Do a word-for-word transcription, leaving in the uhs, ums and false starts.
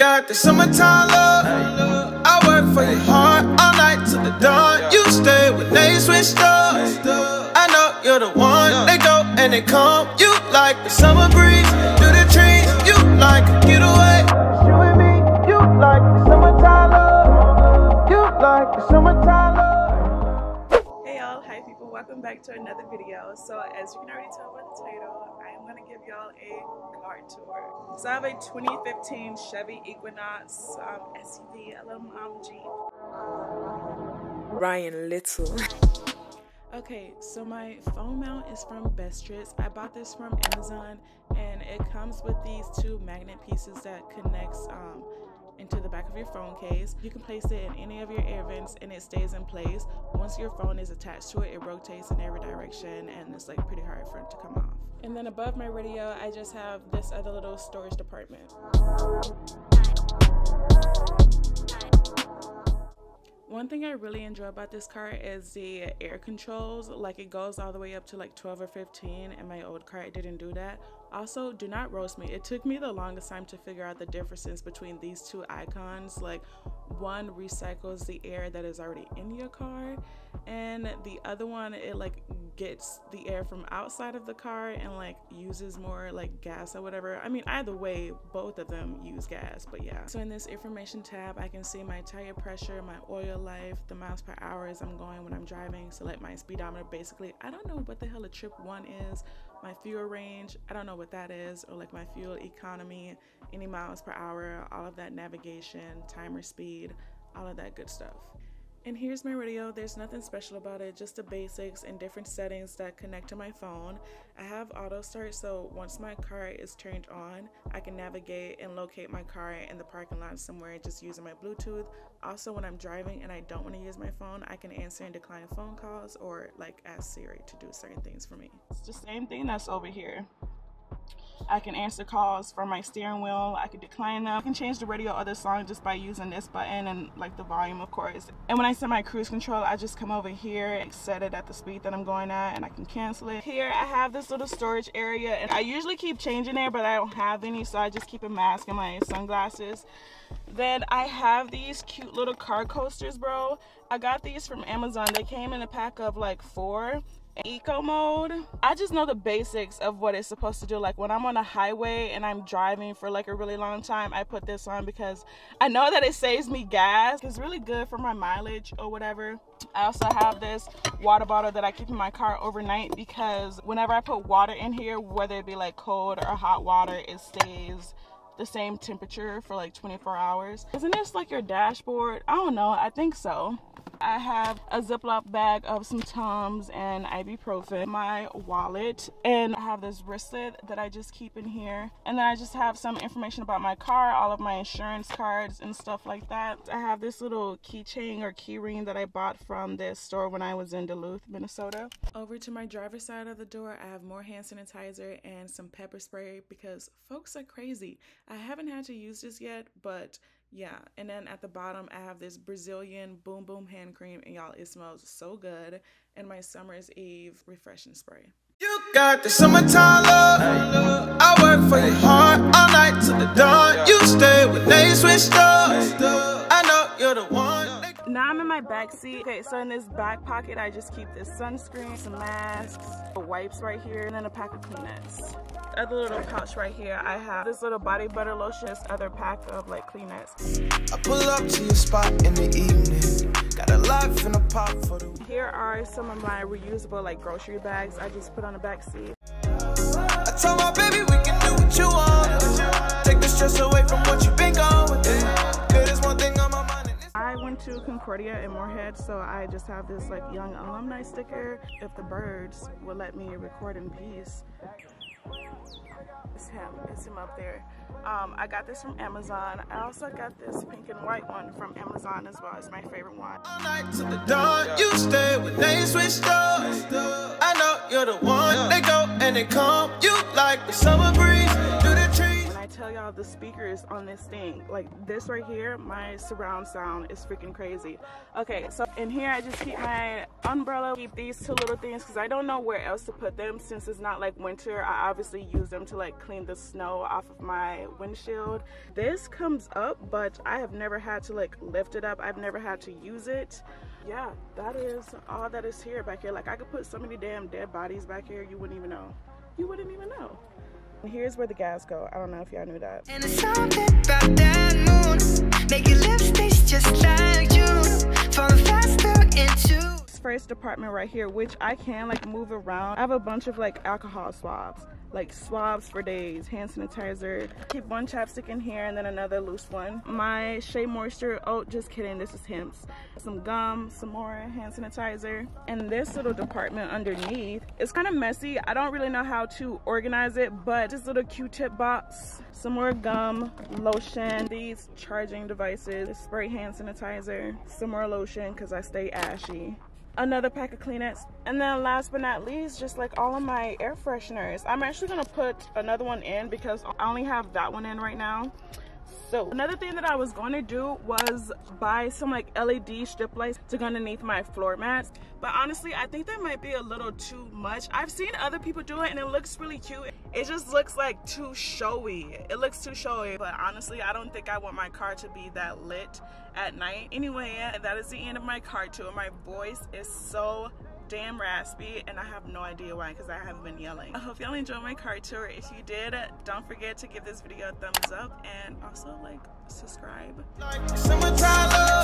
Got the summertime love. I work for your heart all night till the dawn. You stay when they switch doors. I know you're the one. They go and they come. You like the summer breeze through the trees. You like a getaway. You and me. You like the summertime love. You like the summertime love. Welcome back to another video. So as you can already tell by the title, I am going to give y'all a car tour. So I have a twenty fifteen Chevy Equinox um, S U V, a little mom Jeep. Ryan Little. Okay, so my phone mount is from Bestritz. I bought this from Amazon, and it comes with these two magnet pieces that connects um, into the back of your phone case. You can place it in any of your air vents and it stays in place. Once your phone is attached to it, it rotates in every direction and it's like pretty hard for it to come off. And then above my radio, I just have this other little storage department. One thing I really enjoy about this car is the air controls. Like, it goes all the way up to like twelve or fifteen. In my old car, it didn't do that. Also, do not roast me. It took me the longest time to figure out the differences between these two icons. Like, one recycles the air that is already in your car, and the other one, it like gets the air from outside of the car and like uses more like gas or whatever. I mean, either way, both of them use gas, but yeah. So in this information tab, I can see my tire pressure, my oil life, the miles per hour as I'm going when I'm driving, select my speedometer. Basically, I don't know what the hell a trip one is, my fuel range, I don't know what that is, or like my fuel economy, any miles per hour, all of that navigation, timer speed, all of that good stuff. And here's my radio. There's nothing special about it, just the basics and different settings that connect to my phone. I have auto start, so once my car is turned on, I can navigate and locate my car in the parking lot somewhere just using my Bluetooth. Also, when I'm driving and I don't want to use my phone, I can answer and decline phone calls or like ask Siri to do certain things for me. It's the same thing that's over here. I can answer calls from my steering wheel. I can decline them. I can change the radio or the song just by using this button and like the volume, of course. And when I set my cruise control, I just come over here and set it at the speed that I'm going at, and I can cancel it. Here I have this little storage area, and I usually keep changing there, but I don't have any, so I just keep a mask and my sunglasses. Then I have these cute little car coasters, bro. I got these from Amazon. They came in a pack of like four. Eco mode, I just know the basics of what it's supposed to do. Like, when I'm on a highway and I'm driving for like a really long time, I put this on because I know that it saves me gas. It's really good for my mileage or whatever. I also have this water bottle that I keep in my car overnight, because whenever I put water in here, whether it be like cold or hot water, it stays the same temperature for like twenty-four hours. Isn't this like your dashboard? I don't know, I think so. I have a Ziploc bag of some Tums and ibuprofen, my wallet, and I have this wristlet that I just keep in here. And then I just have some information about my car, all of my insurance cards and stuff like that. I have this little keychain or key ring that I bought from this store when I was in Duluth, Minnesota. Over to my driver's side of the door, I have more hand sanitizer and some pepper spray because folks are crazy. I haven't had to use this yet, but yeah. And then at the bottom, I have this Brazilian Boom Boom hand cream, and y'all, it smells so good, and my Summer's Eve refreshing spray. You got the summertime love. I work for your heart all night till the dawn. You stay when they switch doors. I know you're the one. Now I'm in my back seat. Okay, so in this back pocket, I just keep this sunscreen, some masks, the wipes right here, and then a pack of Kleenex. Other little pouch right here, I have this little body butter lotion, this other pack of like Kleenex. I pull up to your spot in the evening. Got a life and a pop for the. Here are some of my reusable like grocery bags I just put on the back seat. I told my baby we can do what you want. Take the stress away from what you've been going with. Good is one thing on my mind. I went to Concordia in Morehead, so I just have this like young alumni sticker. If the birds would let me record in peace. It's him, it's him up there. Um, I got this from Amazon. I also got this pink and white one from Amazon as well. It's my favorite one. All night to the dawn, you stay when they switch doors. I know you're the one. They go and they come. You like the summer breeze through the trees. When I tell y'all the speakers on this thing, like this right here, my surround sound is freaking crazy. Okay, so in here I just keep my umbrella. Keep these two little things because I don't know where else to put them since it's not like winter. I obviously use them to like clean the snow off of my windshield. This comes up, but I have never had to like lift it up. I've never had to use it. Yeah, that is all that is here back here. Like I could put so many damn dead bodies back here, you wouldn't even know. You wouldn't even know. And here's where the gas go. I don't know if y'all knew that. And it's something about that moon. Make your lips taste just like June. Fall faster into first department right here, which I can like move around. I have a bunch of like alcohol swabs, like swabs for days, hand sanitizer. Keep one chapstick in here and then another loose one. My Shea Moisture, oh just kidding, this is Hemp's. Some gum, some more hand sanitizer. And this little department underneath, it's kind of messy. I don't really know how to organize it, but this little Q-tip box, some more gum, lotion, these charging devices, spray hand sanitizer, some more lotion because I stay ashy. Another pack of Kleenex, and then last but not least, just like all of my air fresheners. I'm actually gonna put another one in because I only have that one in right now. So another thing that I was going to do was buy some like L E D strip lights to go underneath my floor mats, but honestly I think that might be a little too much. I've seen other people do it and it looks really cute. It just looks like too showy. It looks too showy, but honestly I don't think I want my car to be that lit at night. Anyway, that is the end of my car tour. My voice is so damn raspy and I have no idea why because I haven't been yelling. I hope y'all enjoyed my car tour. If you did, don't forget to give this video a thumbs up and also like subscribe. Like